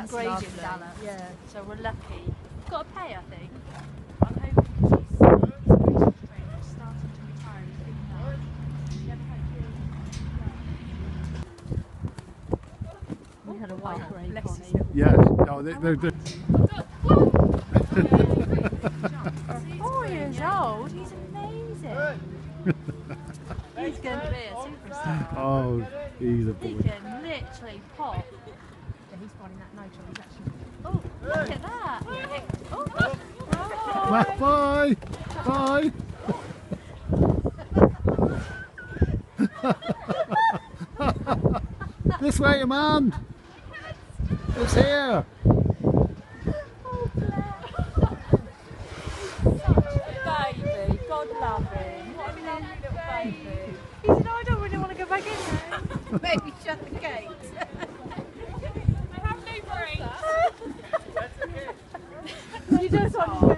that's graded salad. Yeah. So we're lucky. We've got to pay, I think. I'm hoping she's starting to retire and think that. We had a white grape on it. Yes. No, they're 4 years old. He's amazing. He's going to be a superstar. Oh, he's a boy. He can literally pop. Yeah, he's finding that nitro. He's actually. Oh, look at that. Oh, bye. Bye. Bye. This way, Mum. It's here. Oh, bless. Such a baby. God love him. He said, oh, I don't really want to go back in now. Maybe shut the gate. I have no brains. That's okay. You just want to